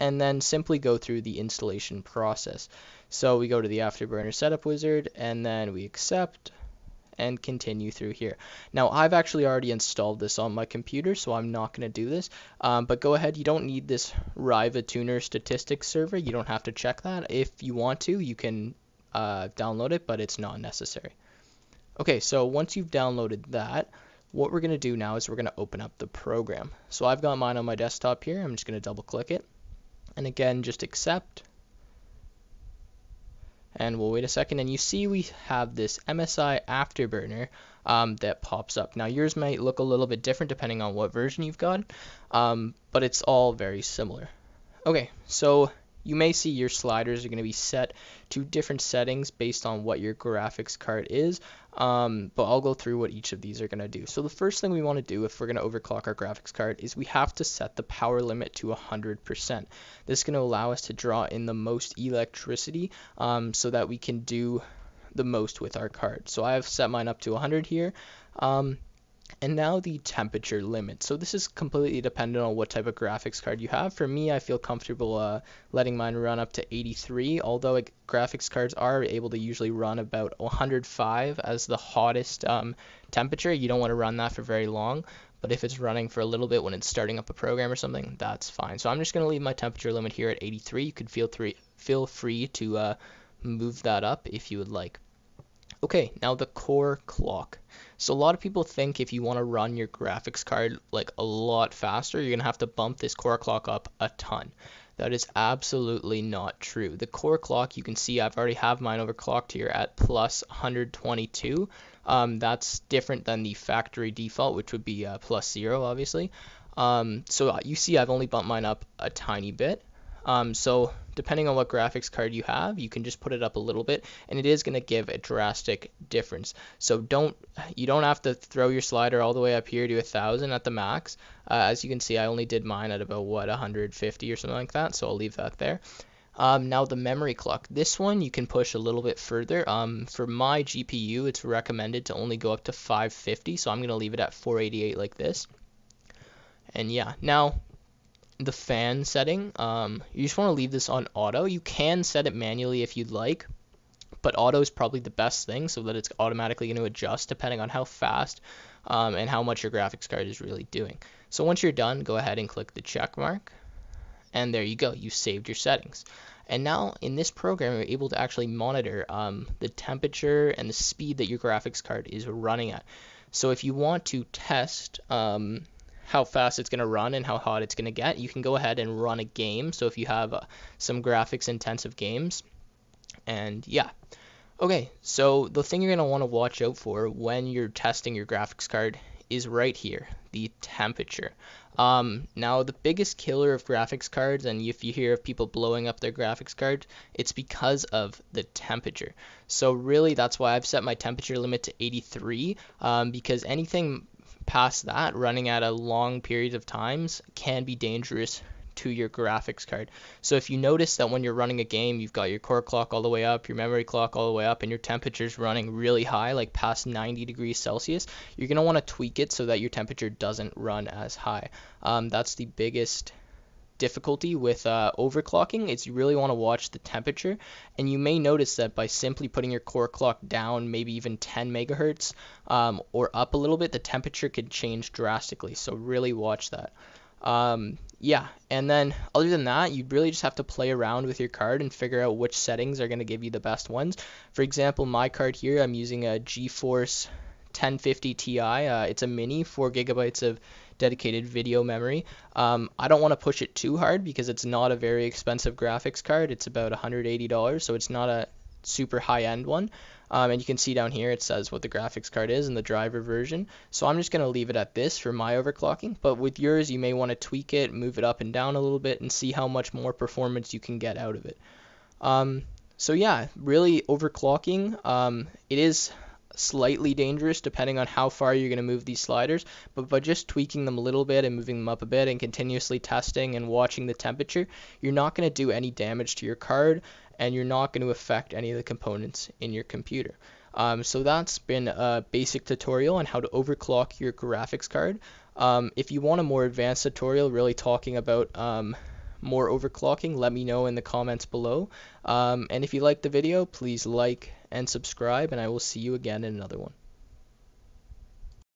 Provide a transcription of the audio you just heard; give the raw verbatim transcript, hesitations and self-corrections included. and then simply go through the installation process. So we go to the Afterburner setup wizard and then we accept and continue through here. Now I've actually already installed this on my computer, so I'm not going to do this, um, but go ahead. You don't need this RivaTuner statistics server. You don't have to check that. If you want to, you can uh, download it, but it's not necessary. Okay, so once you've downloaded that, what we're going to do now is we're going to open up the program. So I've got mine on my desktop here. I'm just going to double click it, and again just accept, and we'll wait a second, and you see we have this M S I Afterburner um, that pops up. Now yours might look a little bit different depending on what version you've got, um, but it's all very similar. Okay, so you may see your sliders are going to be set to different settings based on what your graphics card is, um, but I'll go through what each of these are going to do. So the first thing we want to do if we're going to overclock our graphics card is we have to set the power limit to one hundred percent. This is going to allow us to draw in the most electricity um, so that we can do the most with our card. So I have set mine up to one hundred here. Um, And now the temperature limit. So this is completely dependent on what type of graphics card you have. For me, I feel comfortable uh, letting mine run up to eighty-three, although it, graphics cards are able to usually run about one hundred five as the hottest um, temperature. You don't want to run that for very long, but if it's running for a little bit when it's starting up a program or something, that's fine. So I'm just going to leave my temperature limit here at eighty-three. You could feel, three, feel free to uh, move that up if you would like. Okay, now the core clock. So a lot of people think if you want to run your graphics card like a lot faster, you're going to have to bump this core clock up a ton. That is absolutely not true. The core clock, you can see I've already have mine overclocked here at plus one hundred twenty-two. Um, that's different than the factory default, which would be uh, plus zero, obviously. Um, so you see I've only bumped mine up a tiny bit. Um, so depending on what graphics card you have, you can just put it up a little bit, and it is going to give a drastic difference. So don't you don't have to throw your slider all the way up here to a thousand at the max. Uh, as you can see, I only did mine at about what one hundred fifty or something like that, so I'll leave that there. Um, now the memory clock. This one you can push a little bit further. Um, for my G P U, it's recommended to only go up to five fifty, so I'm going to leave it at four eighty-eight like this. And yeah, now. The fan setting, um, you just want to leave this on auto. You can set it manually if you'd like, but auto is probably the best thing so that it's automatically going to adjust depending on how fast um, and how much your graphics card is really doing. So once you're done, go ahead and click the check mark, and there you go. You saved your settings. And now in this program, you're able to actually monitor um, the temperature and the speed that your graphics card is running at. So if you want to test um, how fast it's going to run and how hot it's going to get, you can go ahead and run a game. So if you have uh, some graphics intensive games, and yeah. Okay, so the thing you're going to want to watch out for when you're testing your graphics card is right here, the temperature. Um, now the biggest killer of graphics cards, and if you hear of people blowing up their graphics cards, it's because of the temperature. So really that's why I've set my temperature limit to eighty-three, um, because anything past that, running at a long period of times, can be dangerous to your graphics card. So if you notice that when you're running a game, you've got your core clock all the way up, your memory clock all the way up, and your temperature's running really high, like past ninety degrees Celsius, you're going to want to tweak it so that your temperature doesn't run as high. Um, that's the biggest difficulty with uh, overclocking. It's you really want to watch the temperature, and you may notice that by simply putting your core clock down maybe even ten megahertz um, or up a little bit, the temperature could change drastically, so really watch that. Um, yeah, and then other than that, you really just have to play around with your card and figure out which settings are going to give you the best ones. For example, my card here, I'm using a GeForce ten fifty Ti. Uh, it's a mini, four gigabytes of dedicated video memory. Um, I don't want to push it too hard because it's not a very expensive graphics card. It's about one hundred eighty dollars, so it's not a super high-end one. Um, and you can see down here it says what the graphics card is and the driver version. So I'm just going to leave it at this for my overclocking. But with yours, you may want to tweak it, move it up and down a little bit, and see how much more performance you can get out of it. Um, so yeah, really overclocking. Um, it is slightly dangerous depending on how far you're going to move these sliders, but by just tweaking them a little bit and moving them up a bit and continuously testing and watching the temperature, you're not going to do any damage to your card, and you're not going to affect any of the components in your computer. Um, so that's been a basic tutorial on how to overclock your graphics card. Um, if you want a more advanced tutorial really talking about um, more overclocking, let me know in the comments below. Um, and if you liked the video, please like and subscribe, and I will see you again in another one.